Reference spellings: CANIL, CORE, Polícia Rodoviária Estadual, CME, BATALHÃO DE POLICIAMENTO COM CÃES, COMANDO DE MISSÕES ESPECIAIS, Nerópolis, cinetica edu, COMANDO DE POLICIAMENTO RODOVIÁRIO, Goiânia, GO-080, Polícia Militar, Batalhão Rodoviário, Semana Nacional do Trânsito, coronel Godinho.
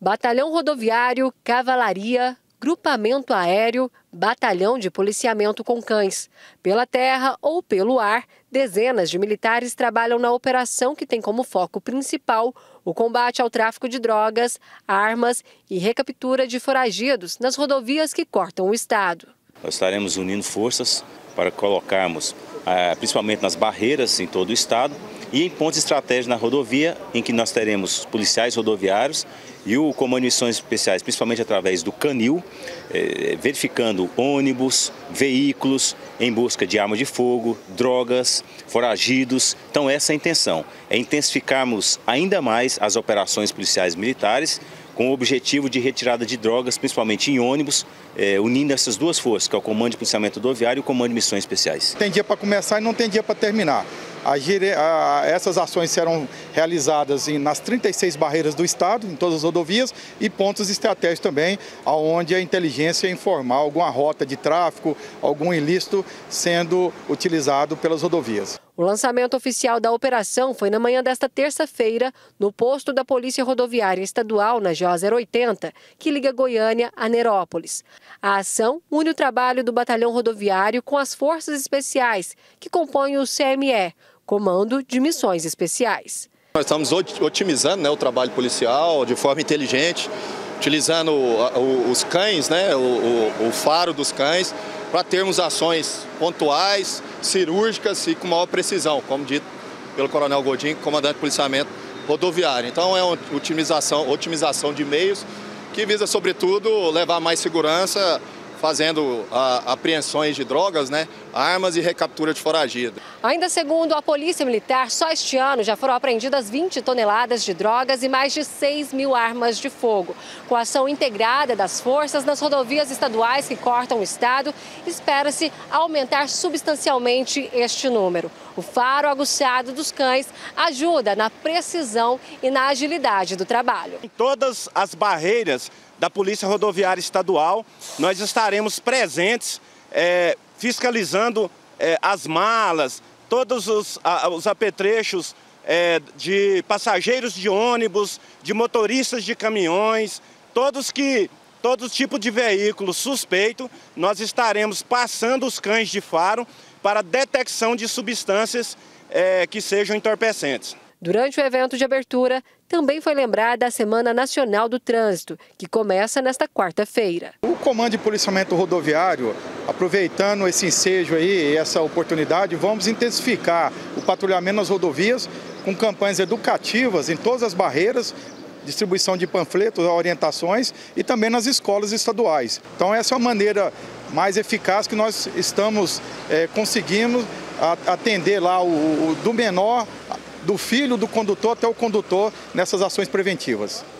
Batalhão Rodoviário, Cavalaria, Grupamento Aéreo, Batalhão de Policiamento com Cães. Pela terra ou pelo ar, dezenas de militares trabalham na operação que tem como foco principal o combate ao tráfico de drogas, armas e recaptura de foragidos nas rodovias que cortam o estado. Nós estaremos unindo forças para colocarmos, principalmente nas barreiras em todo o estado e em pontos estratégicos na rodovia, em que nós teremos policiais rodoviários e o comando de missões especiais, principalmente através do CANIL, verificando ônibus, veículos em busca de arma de fogo, drogas, foragidos. Então essa é a intenção, é intensificarmos ainda mais as operações policiais militares com o objetivo de retirada de drogas, principalmente em ônibus, unindo essas duas forças, que é o Comando de Policiamento Rodoviário e o Comando de Missões Especiais. Tem dia para começar e não tem dia para terminar. Essas ações serão realizadas nas 36 barreiras do estado, em todas as rodovias e pontos estratégicos também, onde a inteligência informar alguma rota de tráfico, algum ilícito sendo utilizado pelas rodovias. O lançamento oficial da operação foi na manhã desta terça-feira, no posto da Polícia Rodoviária Estadual, na GO-080, que liga Goiânia a Nerópolis. A ação une o trabalho do Batalhão Rodoviário com as forças especiais, que compõem o CME, Comando de Missões Especiais. Nós estamos otimizando, o trabalho policial de forma inteligente, utilizando os cães, o faro dos cães, para termos ações pontuais, cirúrgicas e com maior precisão, como dito pelo coronel Godinho, comandante de policiamento rodoviário. Então é uma otimização de meios que visa, sobretudo, levar mais segurança, fazendo apreensões de drogas, armas e recaptura de foragido. Ainda segundo a Polícia Militar, só este ano já foram apreendidas 20 toneladas de drogas e mais de 6 mil armas de fogo. Com a ação integrada das forças nas rodovias estaduais que cortam o estado, espera-se aumentar substancialmente este número. O faro aguçado dos cães ajuda na precisão e na agilidade do trabalho. Em todas as barreiras da Polícia Rodoviária Estadual, nós estaremos presentes, fiscalizando as malas, todos os apetrechos de passageiros de ônibus, de motoristas de caminhões, todo tipo de veículo suspeito, nós estaremos passando os cães de faro para detecção de substâncias que sejam entorpecentes. Durante o evento de abertura, também foi lembrada a Semana Nacional do Trânsito, que começa nesta quarta-feira. O Comando de Policiamento Rodoviário, aproveitando esse ensejo aí, essa oportunidade, vamos intensificar o patrulhamento nas rodovias com campanhas educativas em todas as barreiras, distribuição de panfletos, orientações e também nas escolas estaduais. Então essa é uma maneira mais eficaz que nós estamos conseguindo atender lá do menor, do filho do condutor até o condutor nessas ações preventivas.